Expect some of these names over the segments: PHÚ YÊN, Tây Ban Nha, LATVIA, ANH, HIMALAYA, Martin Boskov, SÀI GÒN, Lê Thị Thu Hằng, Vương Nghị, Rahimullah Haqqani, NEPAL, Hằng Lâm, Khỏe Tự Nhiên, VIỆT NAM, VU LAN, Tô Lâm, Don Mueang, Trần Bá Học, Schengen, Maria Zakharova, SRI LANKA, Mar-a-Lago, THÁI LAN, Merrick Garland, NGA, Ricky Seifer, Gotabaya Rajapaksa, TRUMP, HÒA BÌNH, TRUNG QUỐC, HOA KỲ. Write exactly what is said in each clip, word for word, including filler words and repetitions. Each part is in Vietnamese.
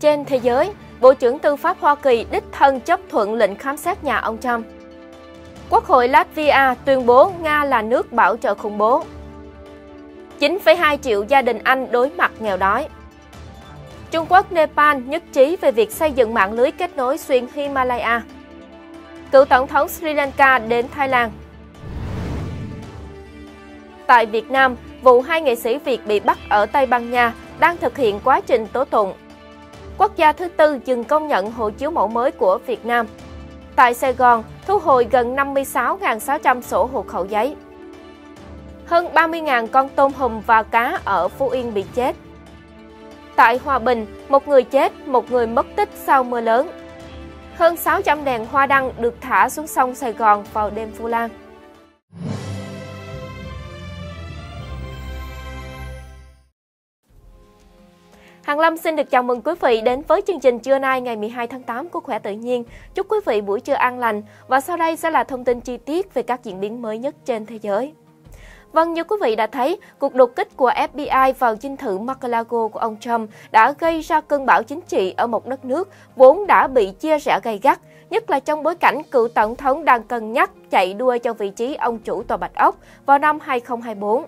Trên thế giới, Bộ trưởng Tư pháp Hoa Kỳ đích thân chấp thuận lệnh khám xét nhà ông Trump. Quốc hội Latvia tuyên bố Nga là nước bảo trợ khủng bố. chín phẩy hai triệu gia đình Anh đối mặt nghèo đói. Trung Quốc, Nepal nhất trí về việc xây dựng mạng lưới kết nối xuyên Himalaya. Cựu Tổng thống Sri Lanka đến Thái Lan. Tại Việt Nam, vụ hai nghệ sĩ Việt bị bắt ở Tây Ban Nha đang thực hiện quá trình tố tụng. Quốc gia thứ tư dừng công nhận hộ chiếu mẫu mới của Việt Nam. Tại Sài Gòn, thu hồi gần năm mươi sáu nghìn sáu trăm sổ hộ khẩu giấy. Hơn ba mươi nghìn con tôm hùm và cá ở Phú Yên bị chết. Tại Hòa Bình, một người chết, một người mất tích sau mưa lớn. Hơn sáu trăm đèn hoa đăng được thả xuống sông Sài Gòn vào đêm Vu Lan. Hằng Lâm xin được chào mừng quý vị đến với chương trình trưa nay ngày mười hai tháng tám của Khỏe Tự Nhiên. Chúc quý vị buổi trưa an lành và sau đây sẽ là thông tin chi tiết về các diễn biến mới nhất trên thế giới. Vâng, như quý vị đã thấy, cuộc đột kích của ép bê i vào dinh thự Mar-a-Lago của ông Trump đã gây ra cơn bão chính trị ở một đất nước vốn đã bị chia rẽ gay gắt, nhất là trong bối cảnh cựu tổng thống đang cân nhắc chạy đua cho vị trí ông chủ Tòa Bạch Ốc vào năm hai không hai tư.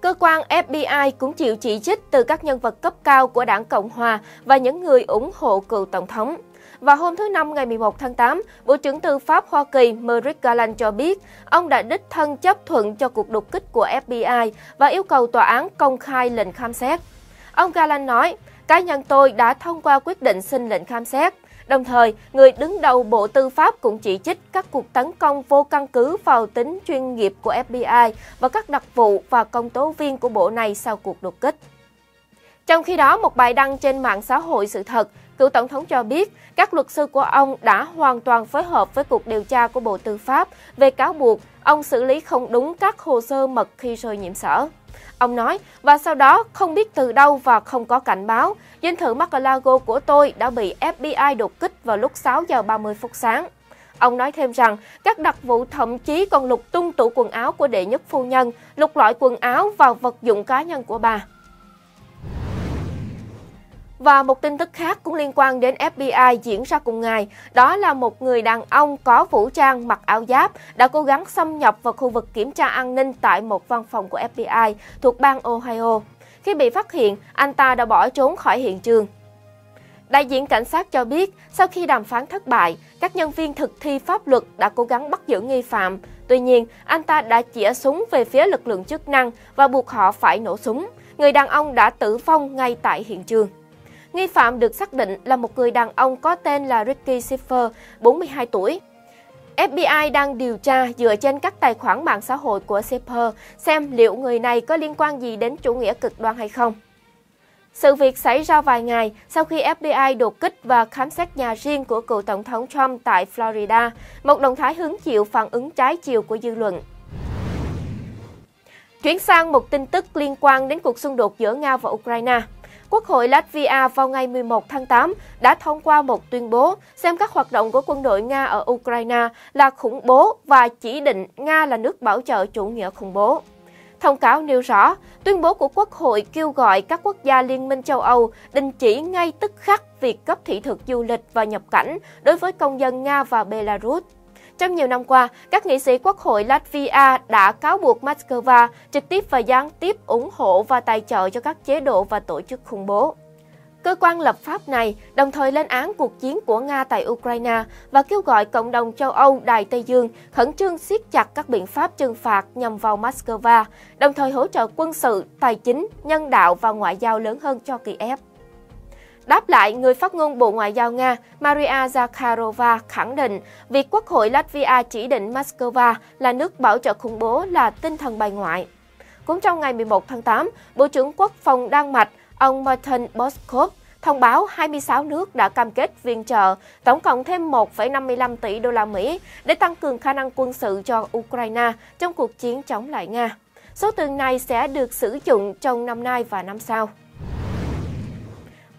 Cơ quan ép bê i cũng chịu chỉ trích từ các nhân vật cấp cao của đảng Cộng Hòa và những người ủng hộ cựu tổng thống. Vào hôm thứ Năm ngày mười một tháng tám, Bộ trưởng Tư pháp Hoa Kỳ Merrick Garland cho biết ông đã đích thân chấp thuận cho cuộc đột kích của ép bê i và yêu cầu tòa án công khai lệnh khám xét. Ông Garland nói, cá nhân tôi đã thông qua quyết định xin lệnh khám xét. Đồng thời, người đứng đầu Bộ Tư pháp cũng chỉ trích các cuộc tấn công vô căn cứ vào tính chuyên nghiệp của ép bê i và các đặc vụ và công tố viên của bộ này sau cuộc đột kích. Trong khi đó, một bài đăng trên mạng xã hội sự thật, cựu tổng thống cho biết các luật sư của ông đã hoàn toàn phối hợp với cuộc điều tra của Bộ Tư pháp về cáo buộc ông xử lý không đúng các hồ sơ mật khi rơi nhiễm sở. Ông nói, và sau đó không biết từ đâu và không có cảnh báo, dinh thự Mar-a-Lago của tôi đã bị ép bê i đột kích vào lúc sáu giờ ba mươi phút sáng. Ông nói thêm rằng, các đặc vụ thậm chí còn lục tung tủ quần áo của đệ nhất phu nhân, lục loại quần áo và vật dụng cá nhân của bà. Và một tin tức khác cũng liên quan đến ép bê i diễn ra cùng ngày, đó là một người đàn ông có vũ trang mặc áo giáp đã cố gắng xâm nhập vào khu vực kiểm tra an ninh tại một văn phòng của ép bê i thuộc bang Ohio. Khi bị phát hiện, anh ta đã bỏ trốn khỏi hiện trường. Đại diện cảnh sát cho biết, sau khi đàm phán thất bại, các nhân viên thực thi pháp luật đã cố gắng bắt giữ nghi phạm. Tuy nhiên, anh ta đã chĩa súng về phía lực lượng chức năng và buộc họ phải nổ súng. Người đàn ông đã tử vong ngay tại hiện trường. Nghi phạm được xác định là một người đàn ông có tên là Ricky Seifer, bốn mươi hai tuổi. ép bê i đang điều tra dựa trên các tài khoản mạng xã hội của Seifer xem liệu người này có liên quan gì đến chủ nghĩa cực đoan hay không. Sự việc xảy ra vài ngày sau khi ép bê i đột kích và khám xét nhà riêng của cựu tổng thống Trump tại Florida, một động thái hứng chịu phản ứng trái chiều của dư luận. Chuyển sang một tin tức liên quan đến cuộc xung đột giữa Nga và Ukraine. Quốc hội Latvia vào ngày mười một tháng tám đã thông qua một tuyên bố xem các hoạt động của quân đội Nga ở Ukraine là khủng bố và chỉ định Nga là nước bảo trợ chủ nghĩa khủng bố. Thông cáo nêu rõ, tuyên bố của Quốc hội kêu gọi các quốc gia Liên minh châu Âu đình chỉ ngay tức khắc việc cấp thị thực du lịch và nhập cảnh đối với công dân Nga và Belarus. Trong nhiều năm qua, các nghị sĩ Quốc hội Latvia đã cáo buộc Moscow trực tiếp và gián tiếp ủng hộ và tài trợ cho các chế độ và tổ chức khủng bố. Cơ quan lập pháp này đồng thời lên án cuộc chiến của Nga tại Ukraine và kêu gọi cộng đồng châu Âu Đại Tây Dương khẩn trương siết chặt các biện pháp trừng phạt nhằm vào Moscow, đồng thời hỗ trợ quân sự, tài chính, nhân đạo và ngoại giao lớn hơn cho Kiev. Đáp lại, người phát ngôn Bộ Ngoại giao Nga Maria Zakharova khẳng định việc Quốc hội Latvia chỉ định Moscow là nước bảo trợ khủng bố là tinh thần bài ngoại. Cũng trong ngày mười một tháng tám, Bộ trưởng Quốc phòng Đan Mạch, ông Martin Boskov, thông báo hai mươi sáu nước đã cam kết viện trợ tổng cộng thêm một phẩy năm mươi lăm tỷ đô la Mỹ để tăng cường khả năng quân sự cho Ukraine trong cuộc chiến chống lại Nga. Số tiền này sẽ được sử dụng trong năm nay và năm sau.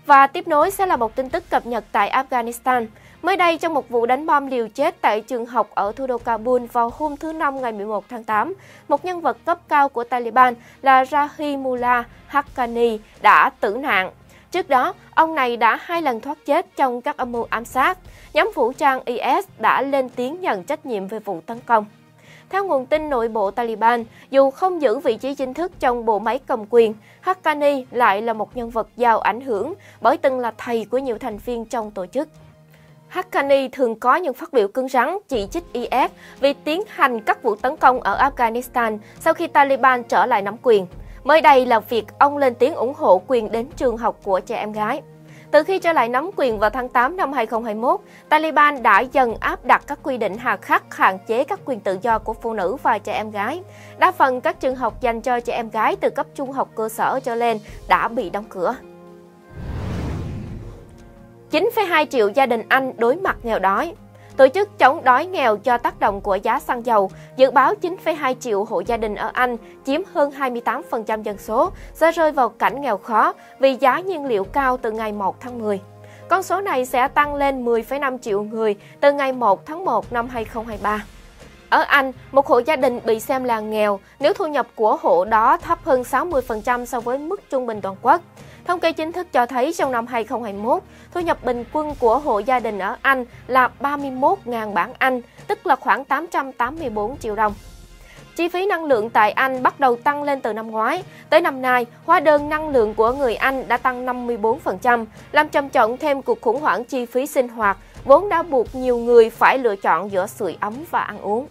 Và tiếp nối sẽ là một tin tức cập nhật tại Afghanistan. Mới đây, trong một vụ đánh bom liều chết tại trường học ở thủ đô Kabul vào hôm thứ Năm ngày mười một tháng tám, một nhân vật cấp cao của Taliban là Rahimullah Haqqani đã tử nạn. Trước đó, ông này đã hai lần thoát chết trong các âm mưu ám sát. Nhóm vũ trang i ét đã lên tiếng nhận trách nhiệm về vụ tấn công. Theo nguồn tin nội bộ Taliban, dù không giữ vị trí chính thức trong bộ máy cầm quyền, Haqqani lại là một nhân vật giàu ảnh hưởng bởi từng là thầy của nhiều thành viên trong tổ chức. Haqqani thường có những phát biểu cứng rắn chỉ trích i ét vì tiến hành các vụ tấn công ở Afghanistan sau khi Taliban trở lại nắm quyền. Mới đây là việc ông lên tiếng ủng hộ quyền đến trường học của trẻ em gái. Từ khi trở lại nắm quyền vào tháng tám năm hai nghìn không trăm hai mươi mốt, Taliban đã dần áp đặt các quy định hà khắc hạn chế các quyền tự do của phụ nữ và trẻ em gái. Đa phần các trường học dành cho trẻ em gái từ cấp trung học cơ sở trở lên đã bị đóng cửa. chín phẩy hai triệu gia đình Anh đối mặt nghèo đói. Tổ chức chống đói nghèo cho tác động của giá xăng dầu dự báo chín phẩy hai triệu hộ gia đình ở Anh chiếm hơn hai mươi tám phần trăm dân số sẽ rơi vào cảnh nghèo khó vì giá nhiên liệu cao từ ngày một tháng mười. Con số này sẽ tăng lên mười phẩy năm triệu người từ ngày một tháng một năm hai nghìn không trăm hai mươi ba. Ở Anh, một hộ gia đình bị xem là nghèo nếu thu nhập của hộ đó thấp hơn sáu mươi phần trăm so với mức trung bình toàn quốc. Thống kê chính thức cho thấy trong năm hai nghìn không trăm hai mươi mốt, thu nhập bình quân của hộ gia đình ở Anh là ba mươi mốt nghìn bảng Anh, tức là khoảng tám trăm tám mươi bốn triệu đồng. Chi phí năng lượng tại Anh bắt đầu tăng lên từ năm ngoái. Tới năm nay, hóa đơn năng lượng của người Anh đã tăng năm mươi bốn phần trăm, làm trầm trọng thêm cuộc khủng hoảng chi phí sinh hoạt, vốn đã buộc nhiều người phải lựa chọn giữa sưởi ấm và ăn uống.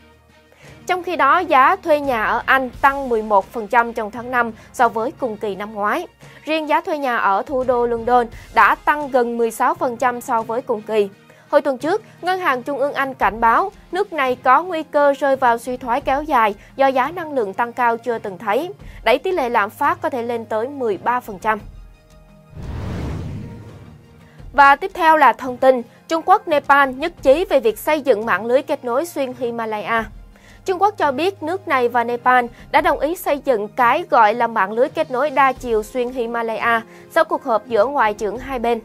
Trong khi đó, giá thuê nhà ở Anh tăng mười một phần trăm trong tháng năm so với cùng kỳ năm ngoái. Riêng giá thuê nhà ở thủ đô London đã tăng gần mười sáu phần trăm so với cùng kỳ. Hồi tuần trước, Ngân hàng Trung ương Anh cảnh báo nước này có nguy cơ rơi vào suy thoái kéo dài do giá năng lượng tăng cao chưa từng thấy, đẩy tỷ lệ lạm phát có thể lên tới mười ba phần trăm. Và tiếp theo là thông tin, Trung Quốc, Nepal nhất trí về việc xây dựng mạng lưới kết nối xuyên Himalaya. Trung Quốc cho biết nước này và Nepal đã đồng ý xây dựng cái gọi là mạng lưới kết nối đa chiều xuyên Himalaya sau cuộc họp giữa ngoại trưởng hai bên.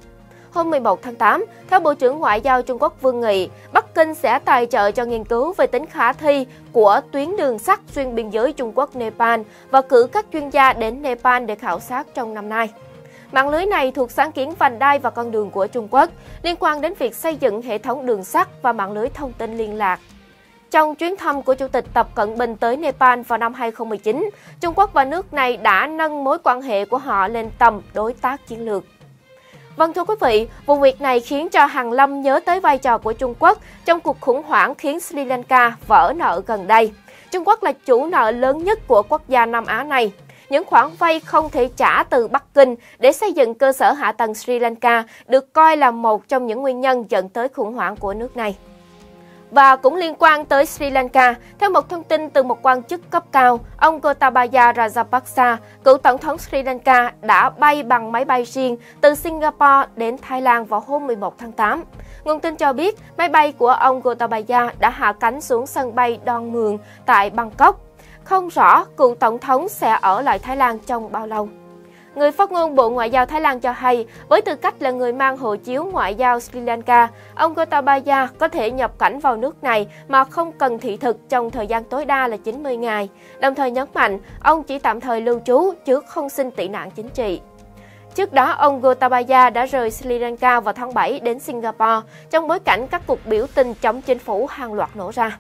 Hôm mười một tháng tám, theo Bộ trưởng Ngoại giao Trung Quốc Vương Nghị, Bắc Kinh sẽ tài trợ cho nghiên cứu về tính khả thi của tuyến đường sắt xuyên biên giới Trung Quốc-Nepal và cử các chuyên gia đến Nepal để khảo sát trong năm nay. Mạng lưới này thuộc sáng kiến vành đai và con đường của Trung Quốc, liên quan đến việc xây dựng hệ thống đường sắt và mạng lưới thông tin liên lạc. Trong chuyến thăm của Chủ tịch Tập Cận Bình tới Nepal vào năm hai nghìn không trăm mười chín, Trung Quốc và nước này đã nâng mối quan hệ của họ lên tầm đối tác chiến lược. Vâng thưa quý vị, vụ việc này khiến cho Hằng Lâm nhớ tới vai trò của Trung Quốc trong cuộc khủng hoảng khiến Sri Lanka vỡ nợ gần đây. Trung Quốc là chủ nợ lớn nhất của quốc gia Nam Á này. Những khoản vay không thể trả từ Bắc Kinh để xây dựng cơ sở hạ tầng Sri Lanka được coi là một trong những nguyên nhân dẫn tới khủng hoảng của nước này. Và cũng liên quan tới Sri Lanka, theo một thông tin từ một quan chức cấp cao, ông Gotabaya Rajapaksa, cựu tổng thống Sri Lanka, đã bay bằng máy bay riêng từ Singapore đến Thái Lan vào hôm mười một tháng tám. Nguồn tin cho biết, máy bay của ông Gotabaya đã hạ cánh xuống sân bay Don Mueang tại Bangkok. Không rõ cựu tổng thống sẽ ở lại Thái Lan trong bao lâu. Người phát ngôn Bộ Ngoại giao Thái Lan cho hay, với tư cách là người mang hộ chiếu ngoại giao Sri Lanka, ông Gotabaya có thể nhập cảnh vào nước này mà không cần thị thực trong thời gian tối đa là chín mươi ngày. Đồng thời nhấn mạnh, ông chỉ tạm thời lưu trú chứ không xin tị nạn chính trị. Trước đó, ông Gotabaya đã rời Sri Lanka vào tháng bảy đến Singapore trong bối cảnh các cuộc biểu tình chống chính phủ hàng loạt nổ ra.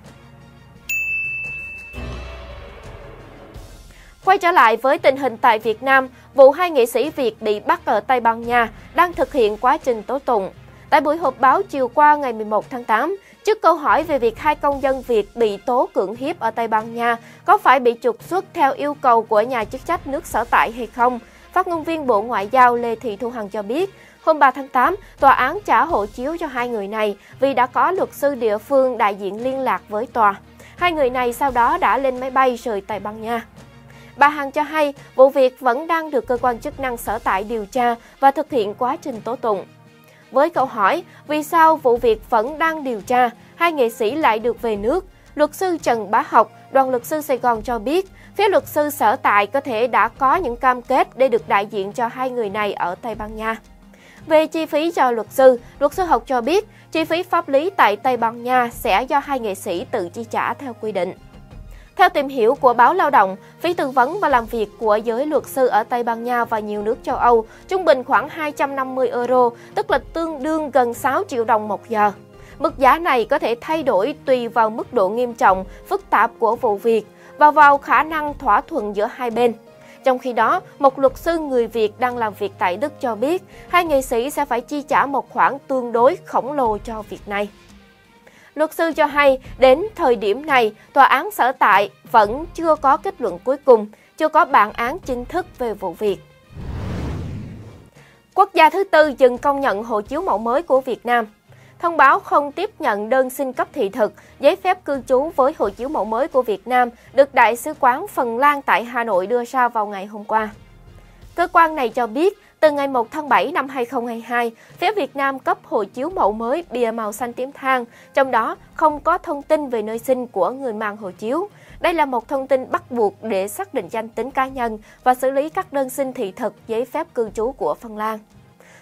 Quay trở lại với tình hình tại Việt Nam, vụ hai nghệ sĩ Việt bị bắt ở Tây Ban Nha đang thực hiện quá trình tố tụng. Tại buổi họp báo chiều qua ngày mười một tháng tám, trước câu hỏi về việc hai công dân Việt bị tố cưỡng hiếp ở Tây Ban Nha có phải bị trục xuất theo yêu cầu của nhà chức trách nước sở tại hay không, phát ngôn viên Bộ Ngoại giao Lê Thị Thu Hằng cho biết, hôm ba tháng tám, tòa án trả hộ chiếu cho hai người này vì đã có luật sư địa phương đại diện liên lạc với tòa. Hai người này sau đó đã lên máy bay rời Tây Ban Nha. Bà Hằng cho hay, vụ việc vẫn đang được cơ quan chức năng sở tại điều tra và thực hiện quá trình tố tụng. Với câu hỏi, vì sao vụ việc vẫn đang điều tra, hai nghệ sĩ lại được về nước? Luật sư Trần Bá Học, Đoàn luật sư Sài Gòn cho biết, phía luật sư sở tại có thể đã có những cam kết để được đại diện cho hai người này ở Tây Ban Nha. Về chi phí cho luật sư, luật sư Học cho biết, chi phí pháp lý tại Tây Ban Nha sẽ do hai nghệ sĩ tự chi trả theo quy định. Theo tìm hiểu của báo Lao động, phí tư vấn và làm việc của giới luật sư ở Tây Ban Nha và nhiều nước châu Âu trung bình khoảng hai trăm năm mươi euro, tức là tương đương gần sáu triệu đồng một giờ. Mức giá này có thể thay đổi tùy vào mức độ nghiêm trọng, phức tạp của vụ việc và vào khả năng thỏa thuận giữa hai bên. Trong khi đó, một luật sư người Việt đang làm việc tại Đức cho biết, hai nghệ sĩ sẽ phải chi trả một khoản tương đối khổng lồ cho việc này. Luật sư cho hay, đến thời điểm này, tòa án sở tại vẫn chưa có kết luận cuối cùng, chưa có bản án chính thức về vụ việc. Quốc gia thứ tư dừng công nhận hộ chiếu mẫu mới của Việt Nam. Thông báo không tiếp nhận đơn xin cấp thị thực, giấy phép cư trú với hộ chiếu mẫu mới của Việt Nam được Đại sứ quán Phần Lan tại Hà Nội đưa ra vào ngày hôm qua. Cơ quan này cho biết, từ ngày một tháng bảy năm hai nghìn không trăm hai mươi hai, phía Việt Nam cấp hộ chiếu mẫu mới bìa màu xanh tím than, trong đó không có thông tin về nơi sinh của người mang hộ chiếu. Đây là một thông tin bắt buộc để xác định danh tính cá nhân và xử lý các đơn xin thị thực, giấy phép cư trú của Phần Lan.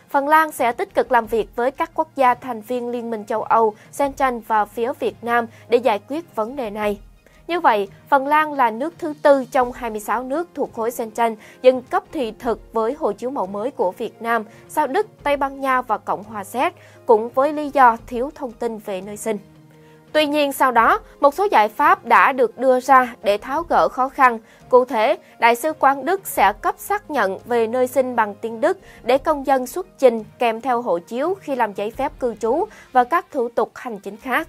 Phần Lan sẽ tích cực làm việc với các quốc gia thành viên Liên minh châu Âu, Schengen và phía Việt Nam để giải quyết vấn đề này. Như vậy, Phần Lan là nước thứ tư trong hai mươi sáu nước thuộc khối Schengen dừng cấp thị thực với hộ chiếu mẫu mới của Việt Nam, sau Đức, Tây Ban Nha và Cộng hòa Séc, cũng với lý do thiếu thông tin về nơi sinh. Tuy nhiên, sau đó, một số giải pháp đã được đưa ra để tháo gỡ khó khăn. Cụ thể, Đại sứ quán Đức sẽ cấp xác nhận về nơi sinh bằng tiếng Đức để công dân xuất trình kèm theo hộ chiếu khi làm giấy phép cư trú và các thủ tục hành chính khác.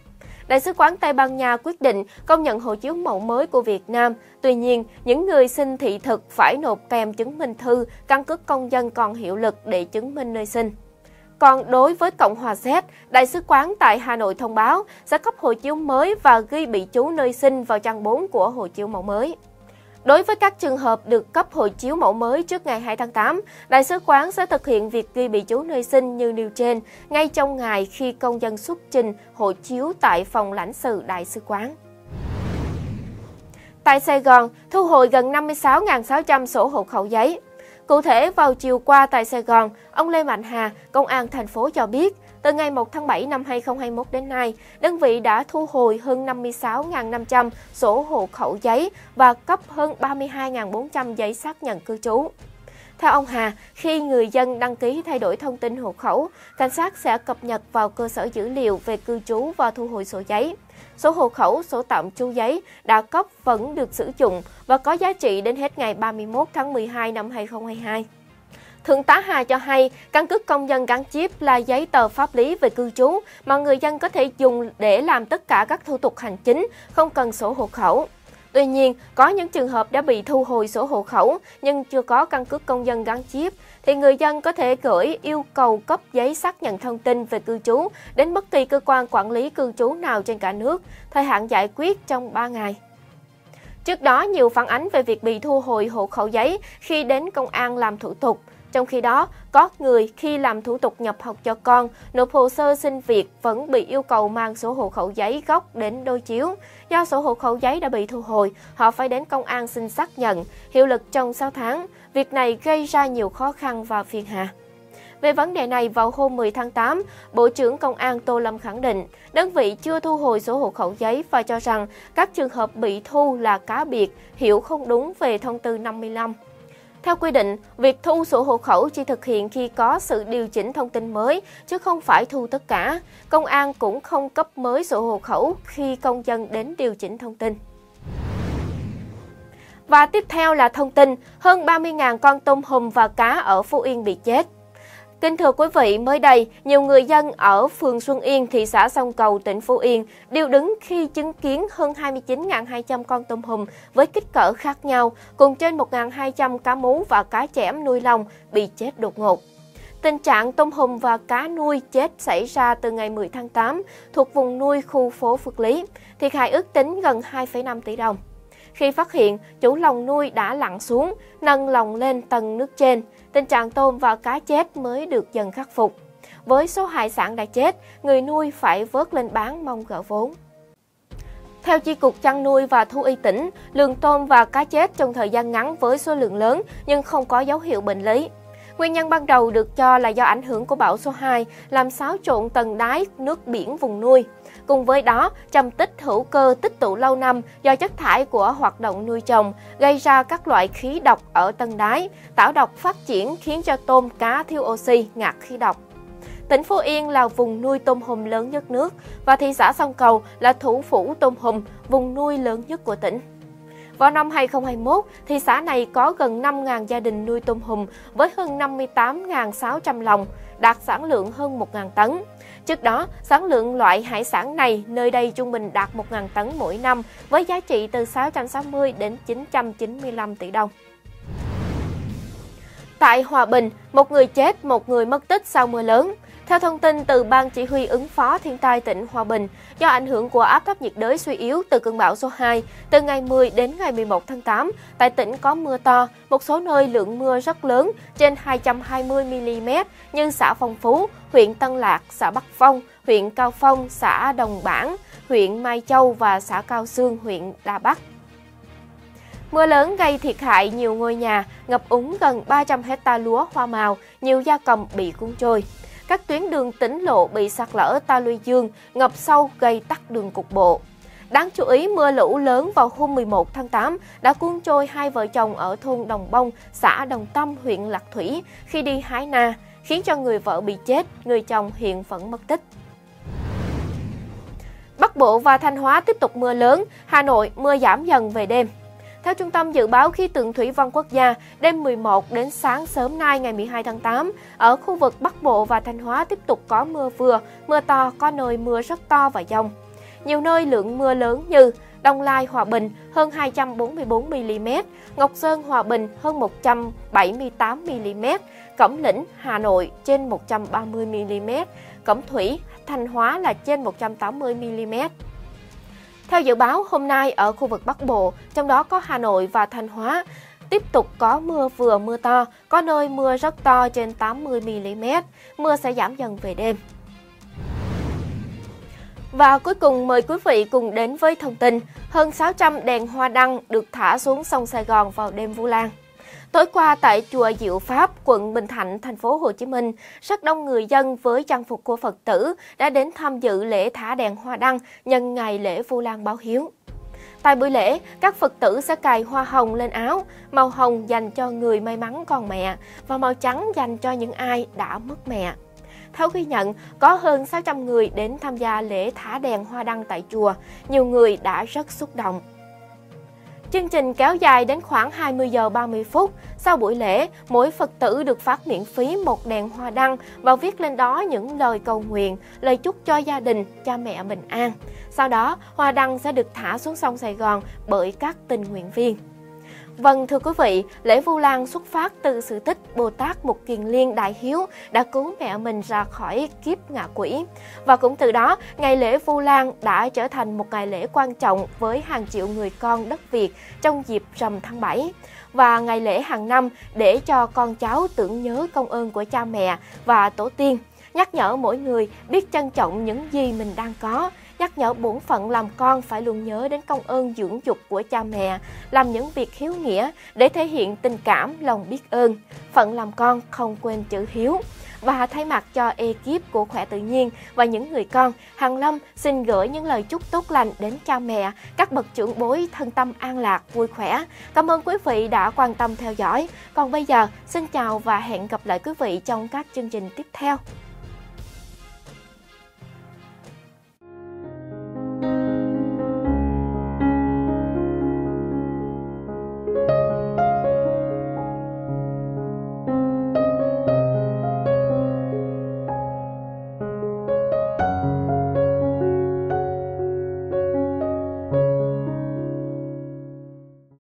Đại sứ quán Tây Ban Nha quyết định công nhận hộ chiếu mẫu mới của Việt Nam. Tuy nhiên, những người xin thị thực phải nộp kèm chứng minh thư, căn cước công dân còn hiệu lực để chứng minh nơi sinh. Còn đối với Cộng hòa Séc, Đại sứ quán tại Hà Nội thông báo sẽ cấp hộ chiếu mới và ghi bị trú nơi sinh vào trang bốn của hộ chiếu mẫu mới. Đối với các trường hợp được cấp hộ chiếu mẫu mới trước ngày hai tháng tám, Đại sứ quán sẽ thực hiện việc ghi bị trú nơi sinh như nêu trên ngay trong ngày khi công dân xuất trình hộ chiếu tại phòng lãnh sự Đại sứ quán. Tại Sài Gòn, thu hồi gần năm mươi sáu nghìn sáu trăm sổ hộ khẩu giấy. Cụ thể, vào chiều qua tại Sài Gòn, ông Lê Mạnh Hà, Công an thành phố cho biết, từ ngày một tháng bảy năm hai nghìn không trăm hai mươi mốt đến nay, đơn vị đã thu hồi hơn năm mươi sáu nghìn năm trăm sổ hộ khẩu giấy và cấp hơn ba mươi hai nghìn bốn trăm giấy xác nhận cư trú. Theo ông Hà, khi người dân đăng ký thay đổi thông tin hộ khẩu, cảnh sát sẽ cập nhật vào cơ sở dữ liệu về cư trú và thu hồi sổ giấy. Sổ hộ khẩu, sổ tạm trú giấy đã cấp vẫn được sử dụng và có giá trị đến hết ngày ba mươi mốt tháng mười hai năm hai nghìn không trăm hai mươi hai. Thượng tá Hà cho hay, căn cước công dân gắn chip là giấy tờ pháp lý về cư trú mà người dân có thể dùng để làm tất cả các thủ tục hành chính, không cần sổ hộ khẩu. Tuy nhiên, có những trường hợp đã bị thu hồi sổ hộ khẩu nhưng chưa có căn cước công dân gắn chip, thì người dân có thể gửi yêu cầu cấp giấy xác nhận thông tin về cư trú đến bất kỳ cơ quan quản lý cư trú nào trên cả nước, thời hạn giải quyết trong ba ngày. Trước đó, nhiều phản ánh về việc bị thu hồi hộ khẩu giấy khi đến công an làm thủ tục. Trong khi đó, có người khi làm thủ tục nhập học cho con, nộp hồ sơ xin việc vẫn bị yêu cầu mang sổ hộ khẩu giấy gốc đến đối chiếu. Do sổ hộ khẩu giấy đã bị thu hồi, họ phải đến công an xin xác nhận, hiệu lực trong sáu tháng. Việc này gây ra nhiều khó khăn và phiền hà. Về vấn đề này, vào hôm mười tháng tám, Bộ trưởng Công an Tô Lâm khẳng định, đơn vị chưa thu hồi sổ hộ khẩu giấy và cho rằng các trường hợp bị thu là cá biệt, hiểu không đúng về thông tư năm mươi lăm. Theo quy định, việc thu sổ hộ khẩu chỉ thực hiện khi có sự điều chỉnh thông tin mới, chứ không phải thu tất cả. Công an cũng không cấp mới sổ hộ khẩu khi công dân đến điều chỉnh thông tin. Và tiếp theo là thông tin, hơn ba mươi nghìn con tôm hùm và cá ở Phú Yên bị chết. Kính thưa quý vị, mới đây, nhiều người dân ở phường Xuân Yên, thị xã Sông Cầu, tỉnh Phú Yên đều đứng khi chứng kiến hơn hai mươi chín nghìn hai trăm con tôm hùm với kích cỡ khác nhau, cùng trên một nghìn hai trăm cá mú và cá chẽm nuôi lồng bị chết đột ngột. Tình trạng tôm hùm và cá nuôi chết xảy ra từ ngày mười tháng tám thuộc vùng nuôi khu phố Phước Lý, thiệt hại ước tính gần hai phẩy năm tỷ đồng. Khi phát hiện, chủ lồng nuôi đã lặn xuống, nâng lồng lên tầng nước trên. Tình trạng tôm và cá chết mới được dần khắc phục. Với số hải sản đã chết, người nuôi phải vớt lên bán mong gỡ vốn. Theo Chi cục Chăn nuôi và Thú y tỉnh, lượng tôm và cá chết trong thời gian ngắn với số lượng lớn nhưng không có dấu hiệu bệnh lý. Nguyên nhân ban đầu được cho là do ảnh hưởng của bão số hai làm xáo trộn tầng đáy nước biển vùng nuôi. Cùng với đó, trầm tích hữu cơ tích tụ lâu năm do chất thải của hoạt động nuôi trồng gây ra các loại khí độc ở tầng đáy, tảo độc phát triển khiến cho tôm cá thiếu oxy ngạt khí độc. Tỉnh Phú Yên là vùng nuôi tôm hùm lớn nhất nước và thị xã Sông Cầu là thủ phủ tôm hùm, vùng nuôi lớn nhất của tỉnh. Vào năm hai không hai mốt, thị xã này có gần năm nghìn gia đình nuôi tôm hùm với hơn năm mươi tám nghìn sáu trăm lồng, đạt sản lượng hơn một nghìn tấn. Trước đó, sản lượng loại hải sản này nơi đây trung bình đạt một nghìn tấn mỗi năm với giá trị từ sáu trăm sáu mươi đến chín trăm chín mươi lăm tỷ đồng. Tại Hòa Bình, một người chết, một người mất tích sau mưa lớn. Theo thông tin từ Ban Chỉ huy ứng phó thiên tai tỉnh Hòa Bình, do ảnh hưởng của áp thấp nhiệt đới suy yếu từ cơn bão số hai, từ ngày mười đến ngày mười một tháng tám, tại tỉnh có mưa to, một số nơi lượng mưa rất lớn, trên hai trăm hai mươi mi-li-mét như xã Phong Phú, huyện Tân Lạc, xã Bắc Phong, huyện Cao Phong, xã Đồng Bản, huyện Mai Châu và xã Cao Xương, huyện Đà Bắc. Mưa lớn gây thiệt hại nhiều ngôi nhà, ngập úng gần ba trăm hecta lúa hoa màu, nhiều gia cầm bị cuốn trôi. Các tuyến đường tỉnh lộ bị sạt lở ta luy dương, ngập sâu gây tắc đường cục bộ. Đáng chú ý, mưa lũ lớn vào hôm mười một tháng tám đã cuốn trôi hai vợ chồng ở thôn Đồng Bông, xã Đồng Tâm, huyện Lạc Thủy khi đi hái na, khiến cho người vợ bị chết, người chồng hiện vẫn mất tích. Bắc Bộ và Thanh Hóa tiếp tục mưa lớn, Hà Nội mưa giảm dần về đêm. Theo Trung tâm Dự báo Khí tượng Thủy văn Quốc gia, đêm mười một đến sáng sớm nay ngày mười hai tháng tám, ở khu vực Bắc Bộ và Thanh Hóa tiếp tục có mưa vừa, mưa to, có nơi mưa rất to và dông. Nhiều nơi lượng mưa lớn như Đông Lai, Hòa Bình hơn hai trăm bốn mươi bốn mi-li-mét, Ngọc Sơn, Hòa Bình hơn một trăm bảy mươi tám mi-li-mét, Cẩm Lĩnh, Hà Nội trên một trăm ba mươi mi-li-mét, Cẩm Thủy, Thanh Hóa là trên một trăm tám mươi mi-li-mét. Theo dự báo, hôm nay ở khu vực Bắc Bộ, trong đó có Hà Nội và Thanh Hóa, tiếp tục có mưa vừa mưa to, có nơi mưa rất to trên tám mươi mi-li-mét, mưa sẽ giảm dần về đêm. Và cuối cùng mời quý vị cùng đến với thông tin hơn sáu trăm đèn hoa đăng được thả xuống sông Sài Gòn vào đêm Vu Lan. Tối qua tại chùa Diệu Pháp, quận Bình Thạnh, thành phố Hồ Chí Minh, rất đông người dân với trang phục của Phật tử đã đến tham dự lễ thả đèn hoa đăng nhân ngày lễ Vu Lan báo hiếu. Tại buổi lễ, các Phật tử sẽ cài hoa hồng lên áo, màu hồng dành cho người may mắn còn mẹ và màu trắng dành cho những ai đã mất mẹ. Theo ghi nhận, có hơn sáu trăm người đến tham gia lễ thả đèn hoa đăng tại chùa, nhiều người đã rất xúc động. Chương trình kéo dài đến khoảng hai mươi giờ ba mươi phút. Sau buổi lễ, mỗi Phật tử được phát miễn phí một đèn hoa đăng và viết lên đó những lời cầu nguyện, lời chúc cho gia đình, cha mẹ bình an. Sau đó, hoa đăng sẽ được thả xuống sông Sài Gòn bởi các tình nguyện viên. Vâng, thưa quý vị, lễ Vu Lan xuất phát từ sự tích Bồ Tát Mục Kiền Liên Đại Hiếu đã cứu mẹ mình ra khỏi kiếp ngạ quỷ. Và cũng từ đó, ngày lễ Vu Lan đã trở thành một ngày lễ quan trọng với hàng triệu người con đất Việt trong dịp rằm tháng bảy. Và ngày lễ hàng năm để cho con cháu tưởng nhớ công ơn của cha mẹ và tổ tiên, nhắc nhở mỗi người biết trân trọng những gì mình đang có, nhắc nhở bổn phận làm con phải luôn nhớ đến công ơn dưỡng dục của cha mẹ, làm những việc hiếu nghĩa để thể hiện tình cảm, lòng biết ơn. Phận làm con không quên chữ hiếu. Và thay mặt cho ekip của Khỏe Tự Nhiên và những người con, Hằng Lâm xin gửi những lời chúc tốt lành đến cha mẹ, các bậc trưởng bối thân tâm an lạc, vui khỏe. Cảm ơn quý vị đã quan tâm theo dõi. Còn bây giờ, xin chào và hẹn gặp lại quý vị trong các chương trình tiếp theo.